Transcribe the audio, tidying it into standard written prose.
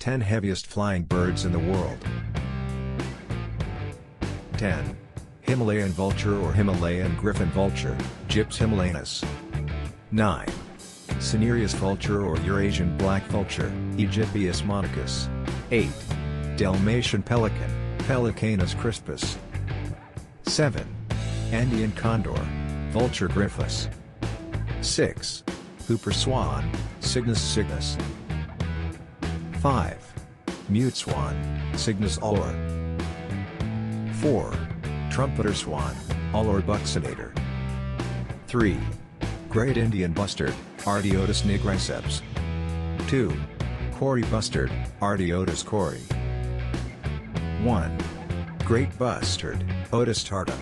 10 heaviest flying birds in the world. 10. Himalayan vulture or Himalayan griffon vulture, Gyps himalayensis. 9. Cinereous vulture or Eurasian black vulture, Aegypius monachus. 8. Dalmatian pelican, Pelicanus crispus. 7. Andean condor, Vultur gryphus. 6. Whooper swan, Cygnus cygnus. 5. Mute swan, Cygnus olor. 4. Trumpeter swan, Olor buccinator. 3. Great Indian bustard, Ardeotis nigriceps. 2. Kori bustard, Ardeotis kori. 1. Great bustard, Otis tarda.